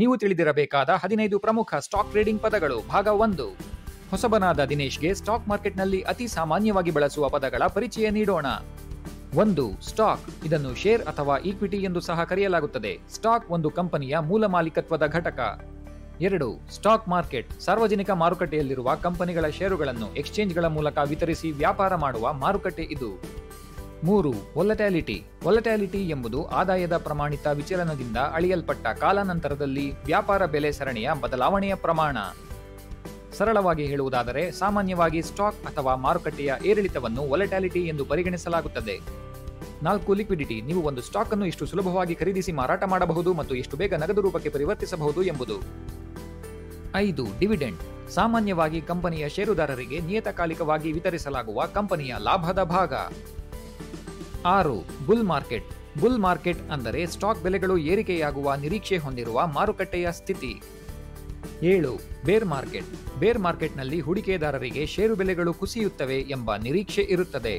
ನೀವು ತಿಳಿದಿರಬೇಕಾದ 15 ಪ್ರಮುಖ ಸ್ಟಾಕ್ ಟ್ರೇಡಿಂಗ್ ಪದಗಳು ಭಾಗ 1. ಹೊಸಬನಾದ ದಿನೇಶ್ಗೆ ಸ್ಟಾಕ್ ಮಾರ್ಕೆಟ್ನಲ್ಲಿ ಅತಿ ಸಾಮಾನ್ಯವಾಗಿ ಬಳಸುವ ಪದಗಳ ಪರಿಚಯ ನೀಡೋಣ. 1. ಸ್ಟಾಕ್. ಇದನ್ನು ಶೇರ್ ಅಥವಾ ಈಕ್ವಿಟಿ ಎಂದು ಸಹ ಕರೆಯಲಾಗುತ್ತದೆ. ಸ್ಟಾಕ್ ಒಂದು ಕಂಪನಿಯ ಮೂಲ ಮಾಲೀಕತ್ವದ ಘಟಕ. 2. Stock market. ಸಾರ್ವಜನಿಕ ಮಾರುಕಟ್ಟೆಯಲ್ಲಿರುವ ಕಂಪನಿಗಳ ಷೇರುಗಳನ್ನು ಎಕ್ಸ್ಚೇಂಜ್ಗಳ ಮೂಲಕ ವಿತರಿಸಿ ವ್ಯಾಪಾರ ಮಾಡುವ ಮಾರುಕಟ್ಟೆ ಇದು. 3. ವೊಲಟಾಲಿಟಿ. ವೊಲಟಾಲಿಟಿ ಎಂಬುದು ಆದಾಯದ ಪ್ರಮಾಣಿತ ವಿಚಲನದಿಂದ ಅಳೆಯಲ್ಪಟ್ಟ ಕಾಲಾನಂತರದಲ್ಲಿ ವ್ಯಾಪಾರ ಬೆಲೆ ಸರಣಿಯ ಬದಲಾವಣೆಯ ಪ್ರಮಾಣ. ಸರಳವಾಗಿ ಹೇಳುವುದಾದರೆ ಸಾಮಾನ್ಯವಾಗಿ ಸ್ಟಾಕ್ ಅಥವಾ ಮಾರುಕಟ್ಟೆಯ ಏರಿಳಿತವನ್ನು ವೊಲಟಾಲಿಟಿ ಎಂದು ಪರಿಗಣಿಸಲಾಗುತ್ತದೆ. 4. ಲಿಕ್ವಿಡಿಟಿ. ನೀವು ಒಂದು ಸ್ಟಾಕ್ ಅನ್ನು ಇಷ್ಟು ಸುಲಭವಾಗಿ ಖರೀದಿಸಿ ಮಾರಾಟ ಮಾಡಬಹುದು ಮತ್ತು ಎಷ್ಟು ಬೇಗ ನಗದು ರೂಪಕ್ಕೆ ಪರಿವರ್ತಿಸಬಹುದು ಎಂಬುದು. 5. ಡಿವಿಡೆಂಡ್. ಸಾಮಾನ್ಯವಾಗಿ ಕಂಪನಿಯ ಷೇರುದಾರರಿಗೆ ನಿಯತಕಾಲಿಕವಾಗಿ ವಿತರಿಸಲಾಗುವ ಕಂಪನಿಯ ಲಾಭದ ಭಾಗ. 6. Bull market. ಬುಲ್ ಮಾರ್ಕೆಟ್ ಅಂದರೆ ಸ್ಟಾಕ್ ಬೆಲೆಗಳು ಏರಿಕೆಯಾಗುವ ನಿರೀಕ್ಷೆ ಹೊಂದಿರುವ ಮಾರುಕಟ್ಟೆಯ ಸ್ಥಿತಿ. 7. ಬೇರ್ ಮಾರ್ಕೆಟ್. ಬೇರ್ ಮಾರ್ಕೆಟ್ನಲ್ಲಿ ಹೂಡಿಕೆದಾರರಿಗೆ ಷೇರು ಬೆಲೆಗಳು ಕುಸಿಯುತ್ತವೆ ಎಂಬ ನಿರೀಕ್ಷೆ ಇರುತ್ತದೆ.